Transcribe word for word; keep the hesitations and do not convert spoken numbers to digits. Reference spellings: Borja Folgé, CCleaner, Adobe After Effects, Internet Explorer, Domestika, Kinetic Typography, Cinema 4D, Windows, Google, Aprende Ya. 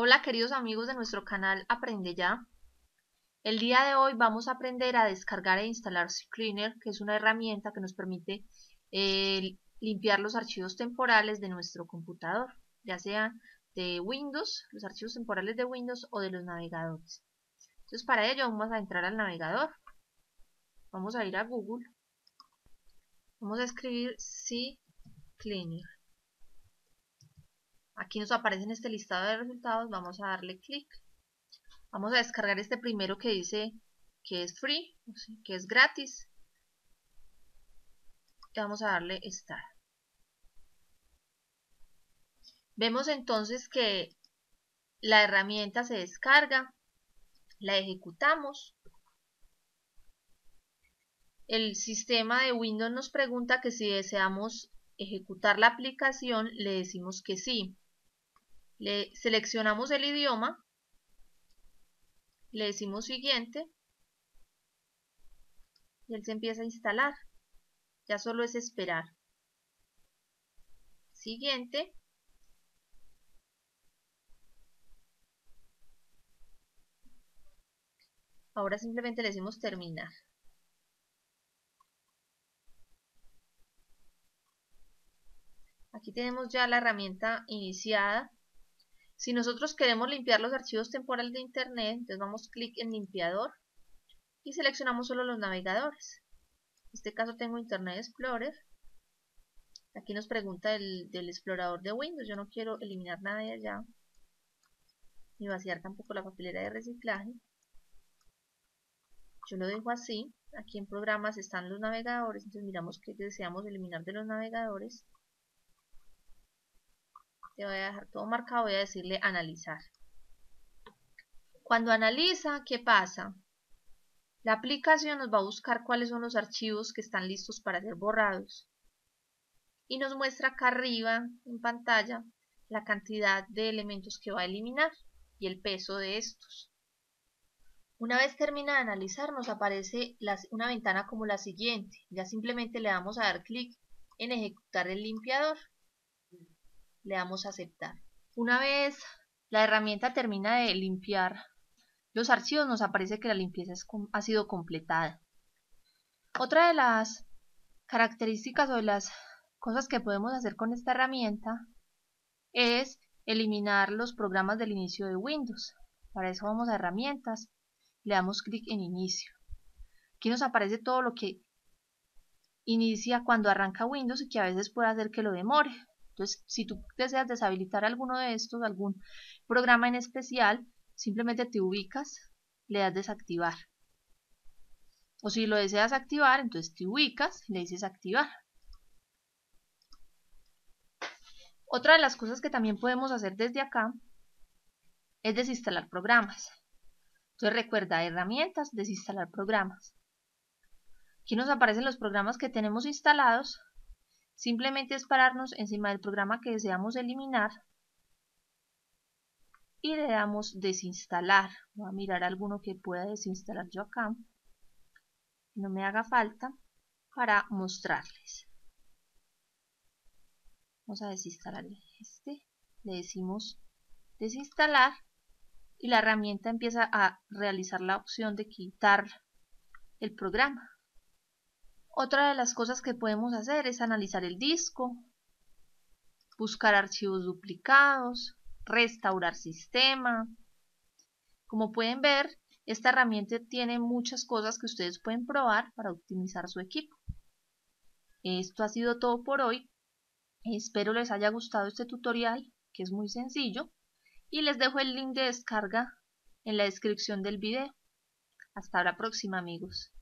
Hola queridos amigos de nuestro canal Aprende Ya. El día de hoy vamos a aprender a descargar e instalar CCleaner, que es una herramienta que nos permite eh, limpiar los archivos temporales de nuestro computador, ya sean de Windows, los archivos temporales de Windows o de los navegadores. Entonces para ello vamos a entrar al navegador, vamos a ir a Google, vamos a escribir CCleaner. Aquí nos aparece en este listado de resultados, vamos a darle clic. Vamos a descargar este primero que dice que es free, que es gratis. Y vamos a darle Start. Vemos entonces que la herramienta se descarga, la ejecutamos. El sistema de Windows nos pregunta que si deseamos ejecutar la aplicación, le decimos que sí. Le seleccionamos el idioma, le decimos siguiente y él se empieza a instalar. Ya solo es esperar. Siguiente. Ahora simplemente le decimos terminar. Aquí tenemos ya la herramienta iniciada. Si nosotros queremos limpiar los archivos temporales de Internet, entonces damos clic en limpiador y seleccionamos solo los navegadores. En este caso tengo Internet Explorer. Aquí nos pregunta el, del explorador de Windows. Yo no quiero eliminar nada de allá, ni vaciar tampoco la papelera de reciclaje. Yo lo dejo así. Aquí en programas están los navegadores, entonces miramos qué deseamos eliminar de los navegadores. Te voy a dejar todo marcado, voy a decirle analizar. Cuando analiza, ¿qué pasa? La aplicación nos va a buscar cuáles son los archivos que están listos para ser borrados. Y nos muestra acá arriba, en pantalla, la cantidad de elementos que va a eliminar y el peso de estos. Una vez termina de analizar, nos aparece las, una ventana como la siguiente. Ya simplemente le damos a dar clic en ejecutar el limpiador. Le damos a aceptar. Una vez la herramienta termina de limpiar los archivos, nos aparece que la limpieza es, ha sido completada. Otra de las características o de las cosas que podemos hacer con esta herramienta es eliminar los programas del inicio de Windows. Para eso vamos a herramientas, le damos clic en inicio. Aquí nos aparece todo lo que inicia cuando arranca Windows y que a veces puede hacer que lo demore. Entonces, si tú deseas deshabilitar alguno de estos, algún programa en especial, simplemente te ubicas, le das desactivar. O si lo deseas activar, entonces te ubicas, le dices activar. Otra de las cosas que también podemos hacer desde acá es desinstalar programas. Entonces recuerda, herramientas, desinstalar programas. Aquí nos aparecen los programas que tenemos instalados. Simplemente es pararnos encima del programa que deseamos eliminar y le damos desinstalar. Voy a mirar alguno que pueda desinstalar yo acá, que no me haga falta, para mostrarles. Vamos a desinstalar este, le decimos desinstalar y la herramienta empieza a realizar la opción de quitar el programa. Otra de las cosas que podemos hacer es analizar el disco, buscar archivos duplicados, restaurar sistema. Como pueden ver, esta herramienta tiene muchas cosas que ustedes pueden probar para optimizar su equipo. Esto ha sido todo por hoy. Espero les haya gustado este tutorial, que es muy sencillo, y les dejo el link de descarga en la descripción del video. Hasta la próxima, amigos.